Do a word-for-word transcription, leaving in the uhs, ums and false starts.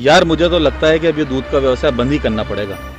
यार मुझे तो लगता है कि अब ये दूध का व्यवसाय बंद ही करना पड़ेगा।